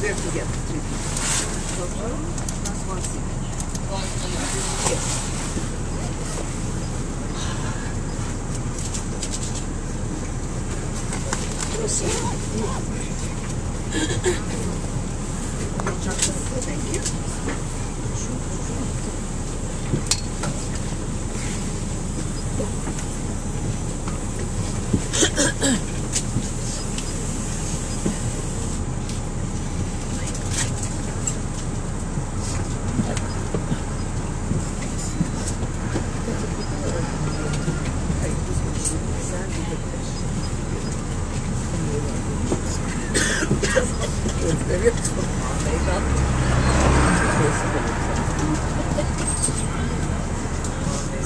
There's the yes. That's one signature. Yes.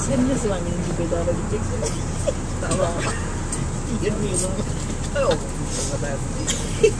Sen ne zaman gelince bedava gideceksin? Tamam. 20 yıl oldu. Yok. O kadar değil.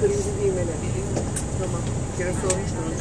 Kırmızı düğmeler. Tamam. Bir kere sormuştum.